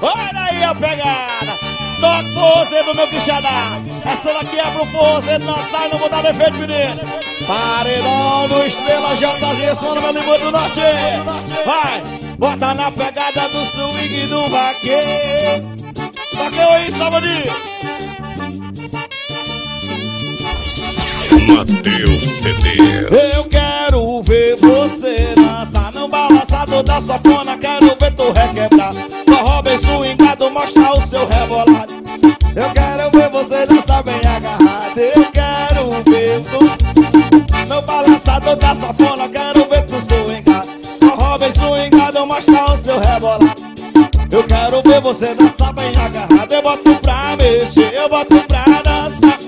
Olha aí a pegada. Toque Forrozeiro, meu bichada. Essa daqui é pro Forrozeiro dançar e não vou dar defeito, menino. Paredão do Estrela, JZ, Sono, meu limão do Norte. Vai, bota na pegada do swing do vaqueiro. Vaqueiro aí, Salvadinho. Matteo CDs. Eu quero ver você dançar, não balançar toda safona, quero ver tu requebrar. Só Robin swingado, mostra o seu rebolado. Eu quero ver você dançar bem agarrado. Eu quero ver tu não balançar toda safona, quero ver tu swingado. Só Robin swingado, mostra o seu rebolado. Eu quero ver você dançar bem agarrado. Eu boto pra mexer, eu boto pra dançar.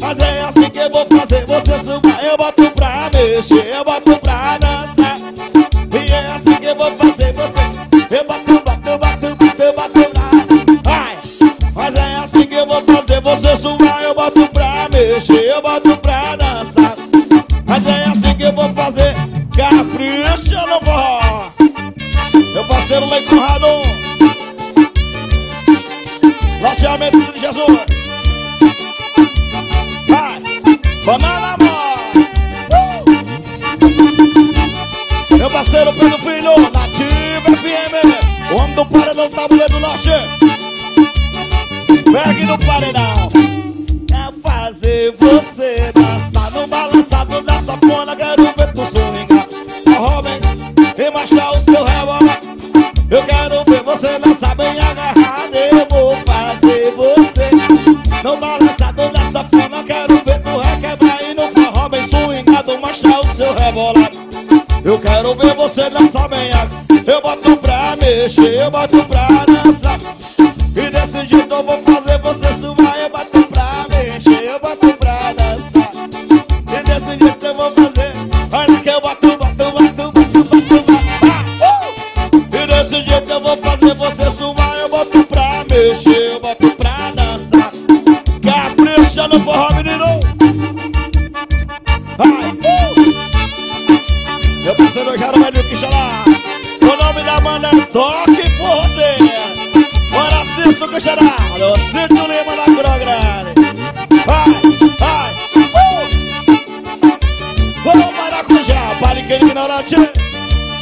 Mas é assim que eu vou fazer você sugar. Eu boto pra mexer, eu boto pra dançar. E é assim que eu vou fazer você. Eu boto, boto, boto, boto, boto pra. Ai, mas é assim que eu vou fazer você sugar. Eu boto pra mexer, eu boto pra dançar. Mas é assim que eu vou fazer. Capricha no forró. Meu parceiro Leico Conrado. Loteamento de Jesus. Banana, amor! Meu parceiro Pedro Filho, Nativa FM, o homem do paredão, tabuleiro do norte. Berg do Paredão. Quer fazer você dançar, não balançar toda safona, quero ver tu swingar. Só Robin e mostrar o seu revólver. Eu quero ver você dançar bem agarrado. Eu vou fazer você não balançar toda safona, quero ver tu eu quero ver você dançar bem agarrado. Eu boto pra mexer, eu boto pra dançar. E desse jeito eu vou fazer você suar. Eu boto pra mexer, eu boto pra dançar. E desse jeito eu vou fazer. Olha que eu boto, boto, boto, boto, boto, boto. E desse jeito eu vou fazer você suar. Eu boto pra mexer, eu boto pra dançar. Capricha no forró, menino. Vai. Eu pensei no Jaro, velho, que xará. O nome da banda é Toque Forrozeiro. Bora, Cício, que xará. O Cício Lima da Curogrande. Vai, vai. Vamos para a Cujá, para ninguém ignorante.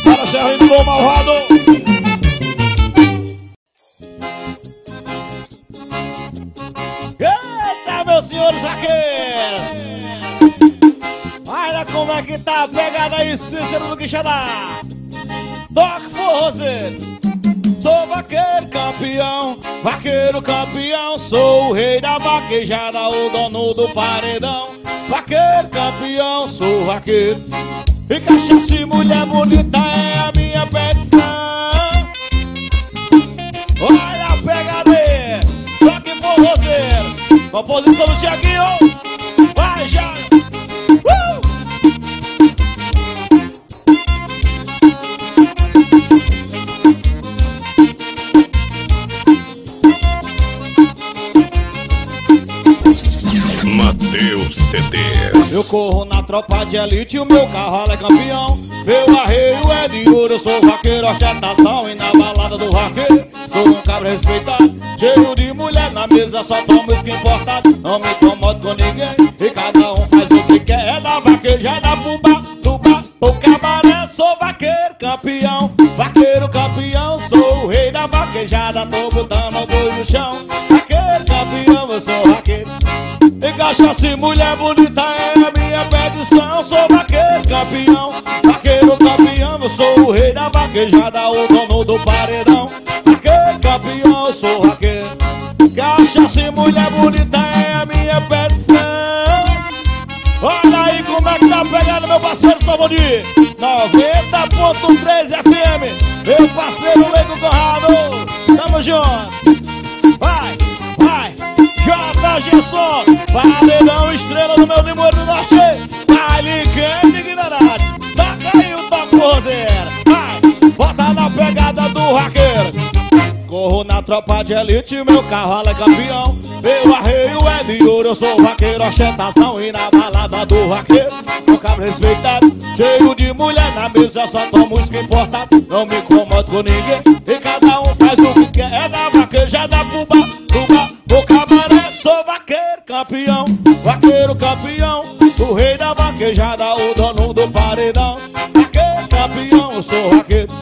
Para o xerrinho do malvado. Eita, meus senhores aqui. Olha como é que tá a pegada aí, Cícero do Quixadá. Toque Forrozeiro. Sou vaqueiro campeão, vaqueiro campeão. Sou o rei da vaquejada, o dono do paredão. Vaqueiro campeão, sou vaqueiro. E cachaça e mulher bonita é a minha petição. Olha a pegada aí, Toque Forrozeiro. Composição do Tiaguinho. Vai já. CDs. Eu corro na tropa de elite, o meu carro é campeão. Meu arreio é de ouro, eu sou vaqueiro, ostentação. E na balada do vaqueiro, sou um cabra respeitado. Cheio de mulher na mesa, só tomo uísque importado. Não me incomodo com ninguém, e cada um faz o que quer. É da vaquejada, fubá, fubá, o cabaré. Sou vaqueiro campeão, sou o rei da vaquejada. Tô botando alguns no chão. Vaqueiro campeão, eu sou vaqueiro. E cachaça e mulher bonita é a minha petição. Sou vaqueiro campeão, eu sou o rei da vaquejada, o dono do paredão. Vaqueiro campeão, eu sou vaqueiro. Cachaça e mulher bonita é a minha petição. Olha aí como é que tá pegando, meu parceiro Salvadinho. 90.3 FM, meu parceiro Leico Conrado. Tamo junto. Vai, vai. JG Sono, paredão estrela do meu limão do norte. Baile quente ignorante, taca aí o Toque Forrozeiro. Vai, bota na pegada do vaqueiro. Corro na tropa de elite, meu cavalo é campeão. Meu arreio é de ouro, eu sou vaqueiro, ostentação. E na balada do vaqueiro, sou cabra respeitado. Cheio de mulher na mesa, só tomo uísque importado. Não me incomodo com ninguém, e cada um faz o que quer. é da Cuba, Cuba. O cabana é só vaqueiro campeão, o rei da vaquejada, o dono do paredão. Vaqueiro campeão, eu sou vaqueiro.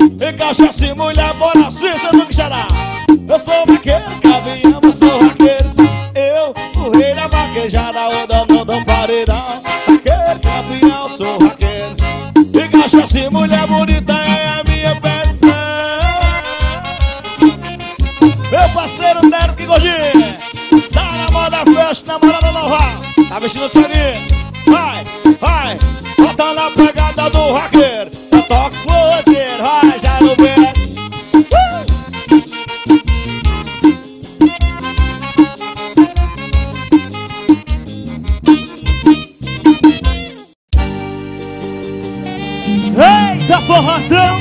Encaixa se mulher, bora Suíça do Xará. Eu sou vaqueiro campeão, eu sou vaqueiro. Eu, o rei da vaquejada, o dono do paredão. Vaqueiro campeão, eu sou vaqueiro. Encaixa se mulher bonita, é a minha pensão. Meu parceiro Nero Kikoji, sai na moda festa, namorada nova. Tá vestindo o salinho. Vai, vai, bota na pegada do vaqueiro. Toque Forrozeiro, vai já no verão. Eita forrozão,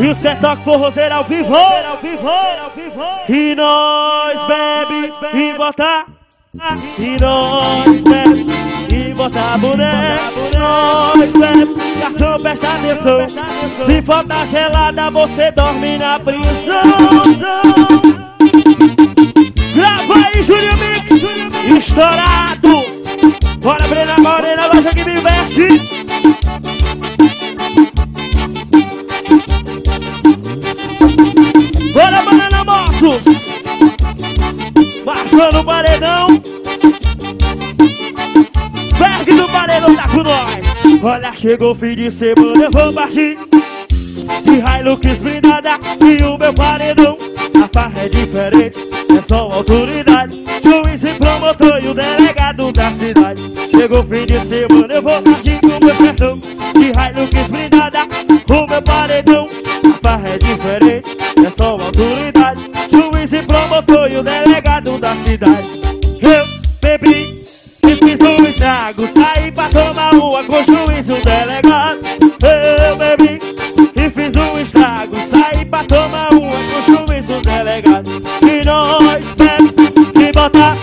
e o cê toque forrozeiro ao vivo. E nós bebe e bota, e nós bebe e botar boneco, nós bebe, garçom presta atenção. Se for na gelada, você dorme na prisão. Grava aí, Júlio Mix, estourado. Bora, Brena Morena, loja que me investe. Bora, Banana Moto, marcando o paredão. Berg do Paredão tá com nós. Olha, chegou o fim de semana, eu vou partir de Lucas Brindada e o meu paredão. A farra é diferente, é só autoridade, juiz e promotor e o delegado da cidade. Chegou o fim de semana, eu vou partir com meu perdão de Lucas Brindada, o meu paredão. A farra é diferente, é só autoridade, juiz e promotor e o delegado da cidade. Eu bebi, fiz um estrago, saí pra tomar uma com o juiz e o delegado. Eu bebi e fiz um estrago, saí pra tomar uma com o juiz e o delegado. E nós bebe e botar,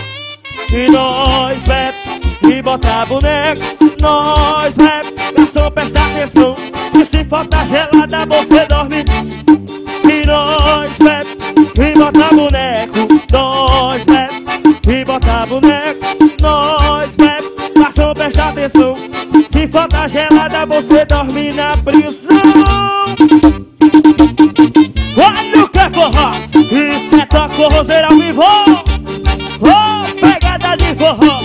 e nós bebe e botar boneco, nós bebe, garçom presta atenção, e se falta gelada você dorme. E nós bebe e botar boneco, nós bebe e botar boneco, nós. Garçom presta atenção, se falta gelada você dorme na prisão. Olha o que é forró, isso é toque forrozeiro ao vivo. Oh, pegada de forró.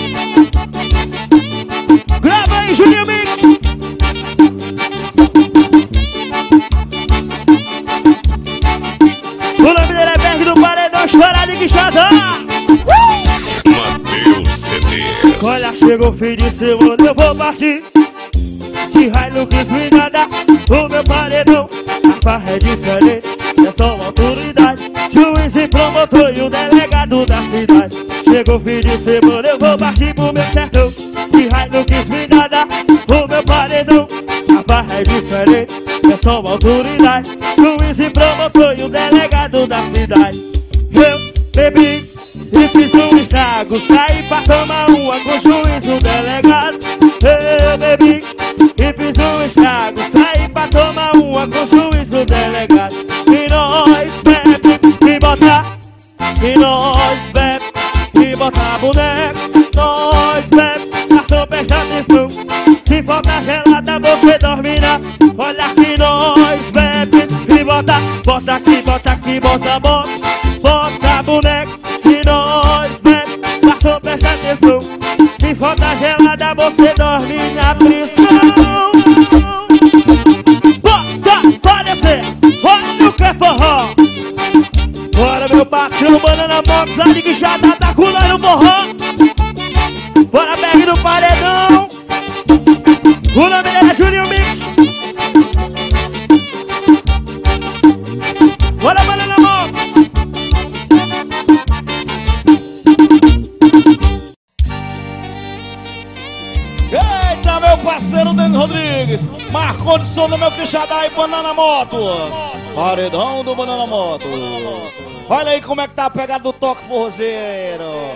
Grava aí, Júlio Mix. O nome dele é Berg do Paredão, estourado de Quixadão. Matteo CDs. Olha, chegou o fim de semana, eu vou partir de Lucas Brindada, o meu paredão. A farra é diferente, é só autoridade, juiz e promotor e o delegado da cidade. Chegou o fim de semana, eu vou partir pro meu sertão de Lucas Brindada, o meu paredão. A farra é diferente, é só autoridade, juiz e promotor e o delegado da cidade. Eu bebi e fiz um estrago, saí pra tomar uma com o juiz e o delegado. Eu bebi e fiz um estrago, saí pra tomar uma com o juiz e o delegado. E nós bebe e botar, e nós bebe e botar boneco, nós bebe, garçom presta atenção, se falta gelada você dorme na. Olha que nós bebe e botar, bota aqui, bota aqui, bota, bota, bota boneco. Presta atenção, se falta gelada você dorme na prisão. Bota, parecer, olha o que é forró. Bora, meu parceiro, Banana Box, a liga já tá colando o morró. Bora, Berg do Paredão. O nome dele é Júlio Mix. Bora, Banana Box. Eita, meu parceiro Daniel Rodrigues, marcou de som do meu Quixadá e Banana Motos. Paredão do Banana Motos. Olha aí como é que tá a pegada do toque forrozeiro.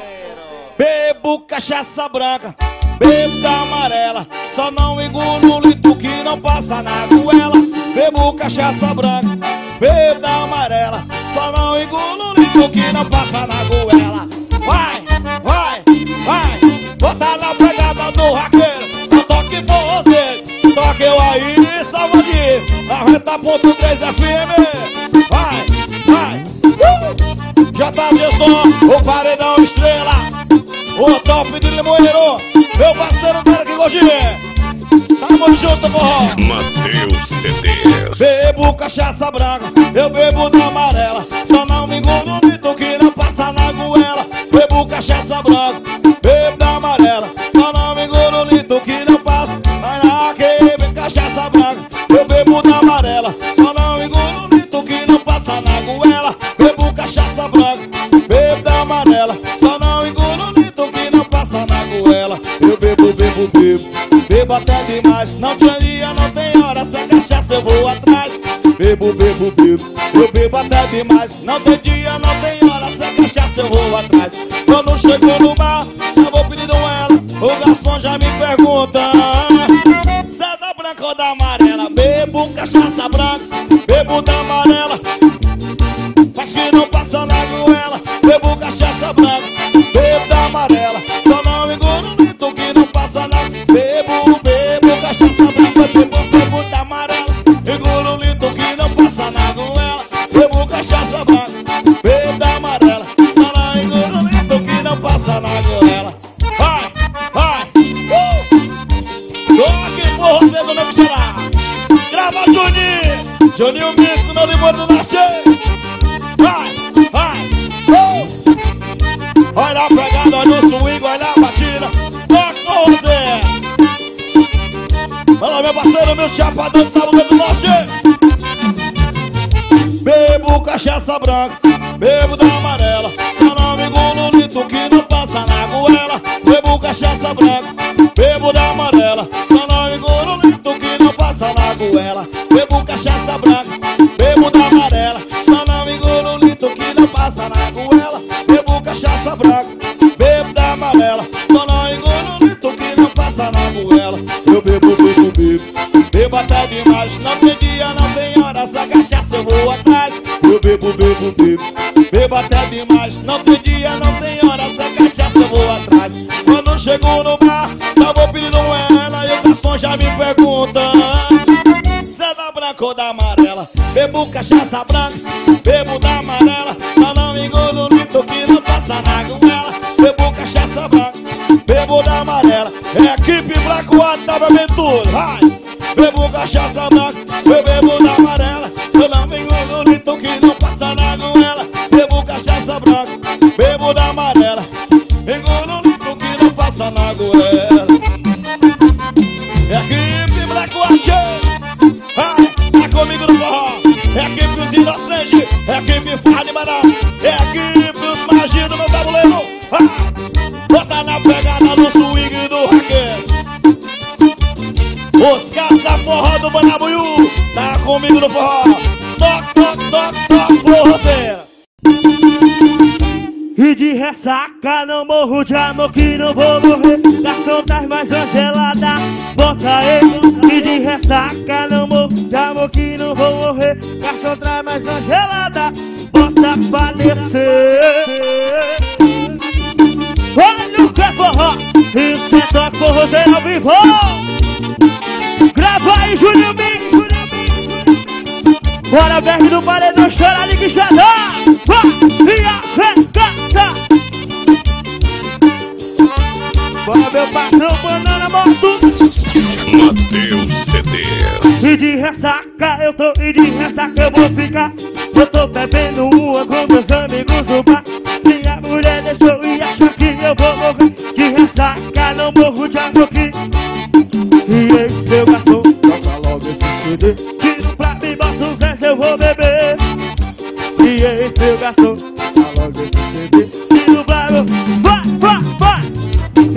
Bebo cachaça branca, bebo da amarela, só não engulo o litro que não passa na goela. Bebo cachaça branca, bebo da amarela, Só não engulo lixo que não passa na goela. Vai, vai, vai, bota na pegada do raqueiro, no toque forrozeiro. Toque eu aí, salva aqui, 90.3 FM. Vai, vai, já tá de som, o paredão estrela, o top de limoeiro, meu parceiro cara que hoje é. Tamo junto, morro. Matteo CDs. Bebo cachaça branca, eu bebo da amarela. Só não me engulo mito que não passa na goela. Bebo cachaça branca, bebo da amarela. Só não me engulo mito que não passa na goela. Cachaça branca, eu bebo da amarela. Só não me engulo mito que não passa na goela. Bebo cachaça branca, bebo da amarela. Só não me engulo mito que não passa na goela. Eu bebo, bebo, bebo. Bebo até demais, não tem dia, não tem hora, sem cachaça eu vou atrás. Bebo, bebo, bebo, eu bebo até demais, não tem dia, não tem hora, sem cachaça eu vou atrás. Quando chego no bar, já vou pedindo ela, o garçom já me pergunta: se é da branca ou da amarela? Bebo cachaça branca, bebo da amarela, mas que não passa na goela. Bebo cachaça branca, bebo da amarela, só não me engano no que não passa na goela. Bebo, bebo, cachaça branca, bebo, bebo da amarela. Engolo lindo que não passa na goela. Bebo, cachaça branca, bebo da amarela. Sala, engolo lindo que não passa na goela. Vai, vai, toque forrozeiro no bicholar. Grava Juninho, Júlio Mix no Limão do Norte. Vai, vai, olha a pegada, olha o swing, olha a batida. Toque forrozeiro. Fala, meu parceiro, meu chapadão que tá no meio do norte. Bebo cachaça branca, bebo da amarela. Só não me engulo lito que não passa na goela. Bebo cachaça branca, bebo da amarela. Só não me engulo lito que não passa na goela. Bebo cachaça branca, bebo da amarela. Só não me engulo lito que não passa na goela. Bebo cachaça branca, bebo da amarela. Só não engulo lito que não passa na goela. Eu bebo, bebo, bebo, bebo até demais. Não tem dia, não tem hora, essa cachaça eu vou atrás. Eu bebo, bebo, bebo, bebo até demais. Não tem dia, não tem hora, essa cachaça eu vou atrás. Quando chego no bar, já vou pedindo ela, e o garçom já me pergunta: se é da branca ou da amarela? Bebo cachaça branca, bebo da amarela. Mas não me engano, lito que não passa na goela. Bebo cachaça branca, bebo da amarela. É equipe Black Water da aventura. Vai! Bebo cachaça branca, eu bebo da amarela. Eu não me engano, lito que não passa na goela. Bebo cachaça branca, bebo da amarela. Engano, lito que não passa na goela. É equipe Black Water. Vai! Tá comigo no forró. É equipe os inocentes. É equipe farra de maná. É equipe os magidos no tabuleiro. Vai! Bota na pegada do swing do raqueiro. Os caras da forró do Banabuiú, tá comigo no forró. Toque, toque, toque, toque, forrozeiro. E de ressaca não morro de amor que não vou morrer. Das contas mais angeladas, bota ele. E de ressaca não morro de amor que não vou morrer. Das contas mais angeladas, bota pra descer. Olha o que é forró, isso é toque forrozeiro ao vivo. Grava aí, Júlio Mix. Bora, Berg do Paredão, estoura ali que está dando. E arregaça. Bora, meu patrão, banana morto. Matteo CDs. E de ressaca eu tô, e de ressaca eu vou ficar. Eu tô bebendo uma com meus amigos no bar. Minha mulher deixou e acha que eu vou morrer. De ressaca não morro de amor que... E esse seu garçom, toca logo esse CD. Tira pra mim, bota um Zé, eu vou beber. E esse seu garçom, toca logo esse CD. Tira pra mim, vai, vai, vai.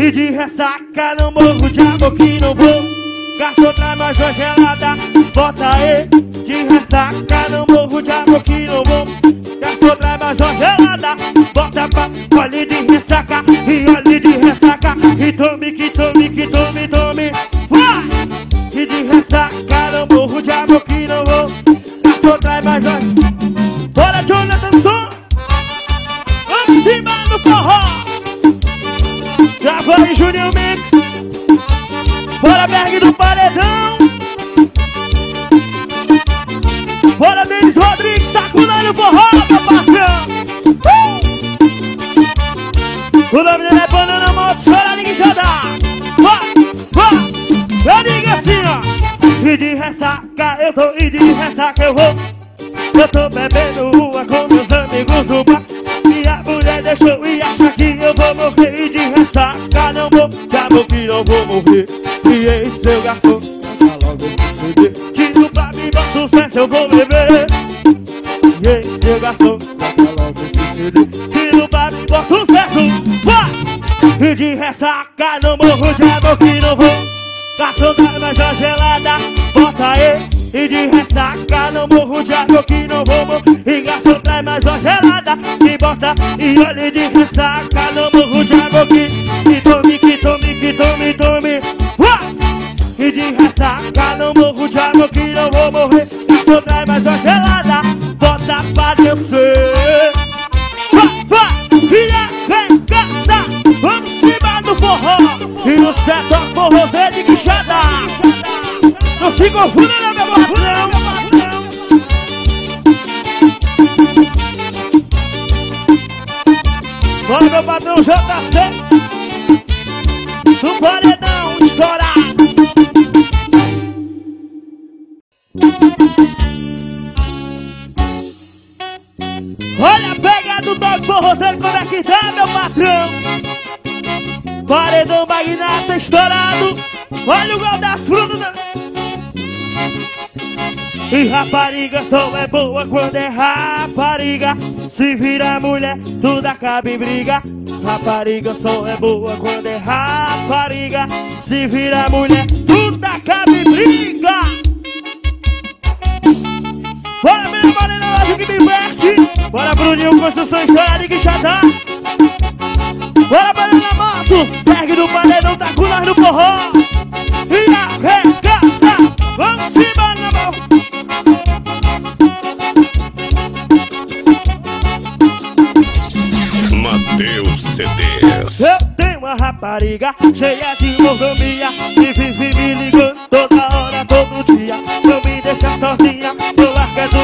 E de ressaca não morro de amor que não vou. Garçom, traz mais uma gelada, bota aí. De ressaca não morro de amor que não vou. Garçom, traz mais uma gelada, bota pra... Olhe de ressaca, e olhe de ressaca. E tome, que tome, que tome, tome. Vai! E de ressaca não morro de amor que não vou. Garçom, traz mais uma... Bora, Jonathan! no forró. Já vai, Júlio Mix. Bora, Berg do Paredão. Bora, Diniz Moraes, sacudando o forró, meu parceiro. O nome dele é Balana na moto, chora, ninguém já dá. Vai, vai, eu digo assim, ó. E de ressaca eu tô, e de ressaca eu vou. Eu tô bebendo rua com meus amigos do bar. Minha mulher deixou e acha que eu vou morrer. E de ressaca não vou, já vou que não vou morrer. E aí, seu garçom, canta logo esse CD. Sucesso eu vou beber. E aí, seu garçom, bota logo esse CD. Que no bar me bota sucesso. E de ressaca não morro, já vou que não vou. Tá soltando mais uma gelada, bota aí. E de ressaca não morro, já vou que não vou. E garçom traz mais uma gelada, e bota. E olha, de ressaca não morro, já vou que. E tome, que tome, que tome, tome. E de ressaca não morro, já vou que não vou morrer. Só traz mais uma gelada, bota pra descer. E é vengança, vamos cima do forró. E no set Toque Forrozeiro de Quixada. Não se confunda, não, meu barulhão. Bora, meu patrão, JC. No paredão, estourar. Olha a pegada do Toque Forrozeiro, como é que tá, meu patrão? Paredão magnata estourado. Olha o gol das frutas. E rapariga só é boa quando é rapariga. Se vira mulher, tudo acaba em briga. Rapariga só é boa quando é rapariga. Se vira mulher, tudo acaba em briga. Bora, minha amarela, lógico que me inverte. Bora, Bruninho, construção história de Quixadá. Bora, Banana Matos, Berg do Paredão, tá com nós no forró. E arregaça, vamos se banana mão. Matteo CDs. Eu tenho uma rapariga cheia de mordomia, que vive me ligando toda hora, todo dia. Não me deixa sozinha, do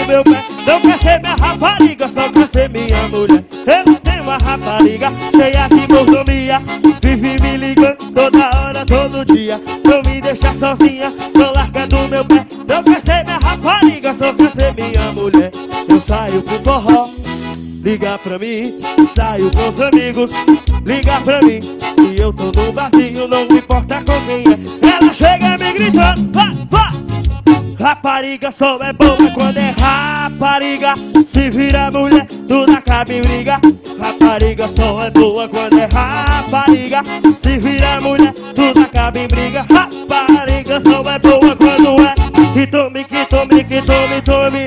meu pé. Não quer ser minha rapariga, só quer ser minha mulher. Eu tenho uma rapariga cheia de mordomia, vive me ligando toda hora, todo dia. Não me deixa sozinha, não larga do meu pé. Não quer ser minha rapariga, só quer ser minha mulher. Eu saio pro forró, liga pra mim. Saio com os amigos, liga pra mim. Se eu tô no vazio, não me importa com quem é. Ela chega me gritando, vá, vá. Rapariga só é boa quando é rapariga. Se vira mulher, tudo acaba em briga. Rapariga só é boa quando é rapariga. Se vira mulher, tudo acaba em briga. Rapariga só é boa quando é. E tome, que tome, que tome, tome.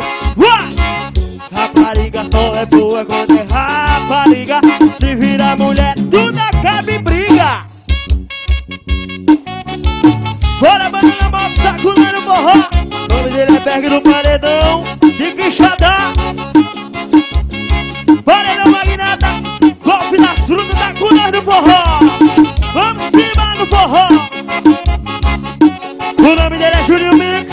Rapariga só é boa quando é rapariga. Se vira mulher, tudo acaba em briga. Bora, banana, moto, sacuda no forró. O nome dele é Berg do Paredão de Quixadá. Paredão magnata, golpe das frutas, sacuda no forró. Vamos cima no forró. O nome dele é Júlio Mix.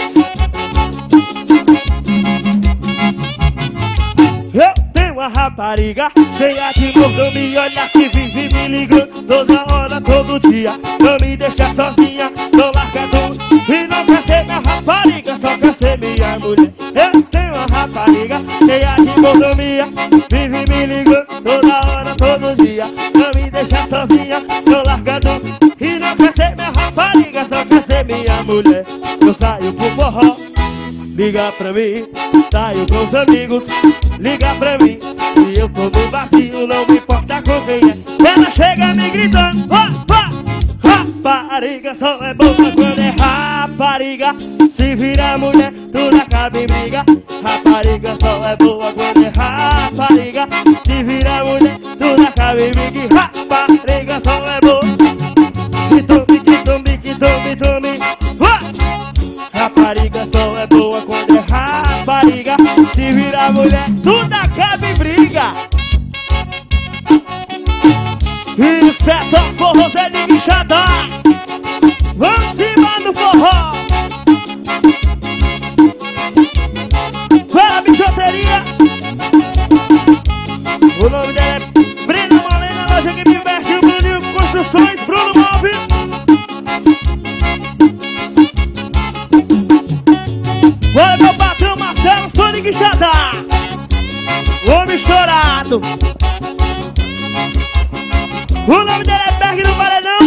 Eu tenho uma rapariga cheia de mordomia, olha que vive me ligando toda hora, todo dia. Não me deixa sozinha, não larga do. E não quer ser minha rapariga, só quer ser minha mulher. Eu tenho uma rapariga cheia de mordomia, vive me ligando toda hora, todo dia. Não me deixa sozinha, não larga do. E não quer ser minha rapariga, só quer ser minha mulher. Eu saio pro forró, liga pra mim. Saio com os amigos, liga pra mim. Se eu tô no vazio, não me importa com quem é. Ela chega me gritando, vá, vá. Rapariga só é boa quando é rapariga. Se vira mulher, tudo acaba em briga. Rapariga só é boa quando é rapariga. Se vira mulher, tudo acaba em briga. Rapariga só é boa. Que tome, que tome, que tome, tome. Rapariga só é boa quando é rapariga. Se vira mulher, tudo acaba em briga. Isso é Toque Forrozeiro de bichada. Vamos cima do forró. Fala, bichoteria. O nome dela é Brenda Malena, loja que me veste, Bruninho Construções, Bruno Móvel. Oi, meu patrão Marcelo, sou de bichada. Homem estourado. O nome dele é Berg do Paredão.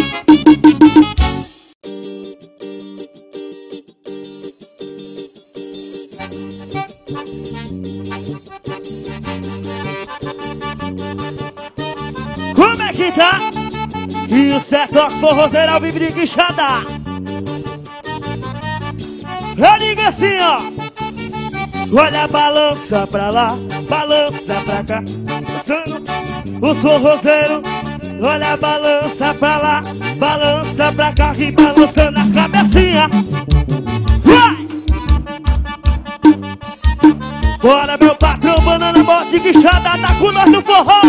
Como é que tá? E o Toque Forrozeiro ao vivo de guinchada. Eu digo assim, ó. Olha, balança pra lá, balança pra cá. O forrozeiro. Olha, balança pra lá, balança pra cá e balançando as cabecinhas. Bora, meu patrão, banana, bote de guinchada, tá com nós no forró.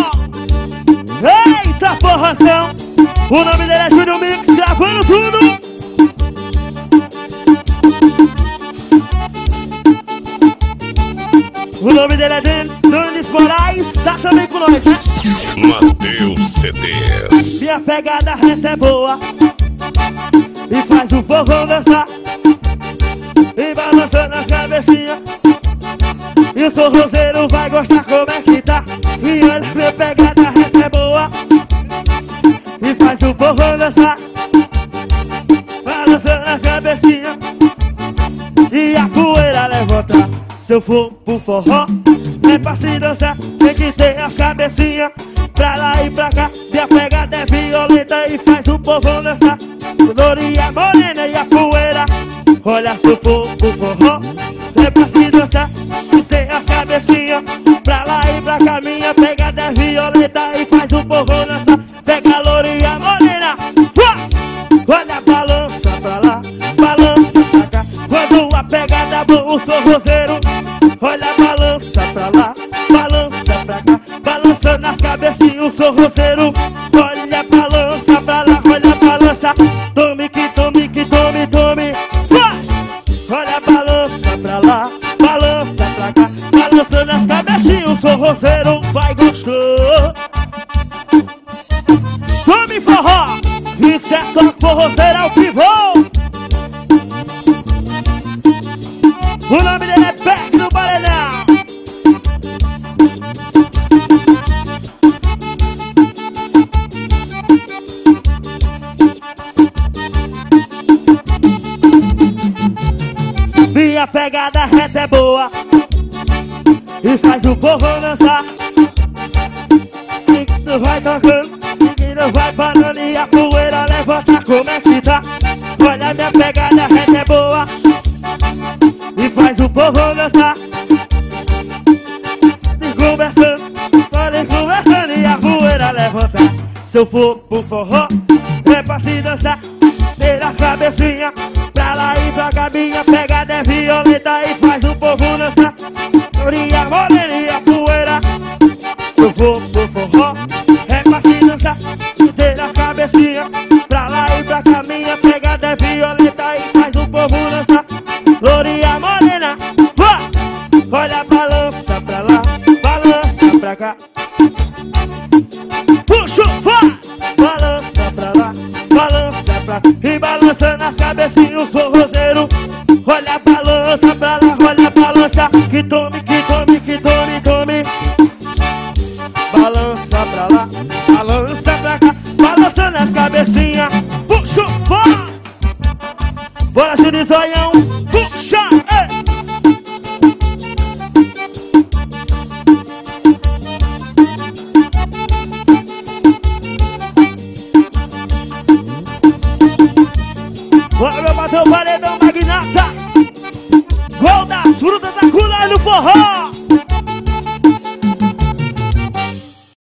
Eita, forrozão. O nome dele é Júlio Mix, gravando tudo. O nome dele é Diniz Moraes, tá também com nós, né? Matteo CDs. Se a pegada reta é boa e faz o povo dançar e balançando as cabecinhas, e o forrozeiro vai gostar como é que tá. E olha, minha pegada reta é boa e faz o povo dançar, balançando as cabecinhas e a poeira levantar. Se eu for pro forró, é pra se dançar, tem que ter as cabecinhas pra lá e pra cá. E a pegada é violenta e faz o povo dançar. Sonoria morena e a poeira. Olha, se eu for pro forró, é pra se dançar, tem que ter as cabecinhas pra lá e pra cá. Minha pegada é violenta e faz o povo dançar. Pega a loria morena. Olha, balança pra lá, balança pra cá. Quando a pegada boa, o forrozeiro. Olha, balança pra lá, balança pra cá, balançando as cabecinhas, o forrozeiro. Olha, balança pra lá, olha, balança. Tome que tome, que tome, tome. Olha, balança pra lá, balança pra cá, balançando as cabecinhas, o forrozeiro. Vai gostou. Tome forró, isso é Toque Forrozeiro ao vivo. O nome dele é Berg do Paredão. Minha pegada reta é boa e faz o povo dançar. Seguindo vai tocando, seguindo vai parando e a poeira levanta como é que tá. Olha, minha pegada reta é boa e faz o povo dançar. Vem conversando e a poeira levanta. Se eu for pro forró, é pra se dançar, ter as cabecinhas pra lá e pra cá. Minha pegada é violenta e faz o povo dançar. Sonoria morena e a poeira. Se eu for pro forró, é pra se dançar, ter as cabecinhas pra lá e pra cá. Minha pegada é violenta e faz o povo dançar. Loria morena, olha, balança pra lá, balança pra cá. Puxa, balança pra lá, balança pra cá. E balançando as cabecinhas, o forrozeiro. Olha, balança pra lá, olha, balança. Que tome, que tome, que tome, tome. Balança pra lá, balança pra cá, balançando as cabecinhas. Puxa, bora, Júlio Zoião. Puxa, ei! Bora, meu patrão, paredão, vai.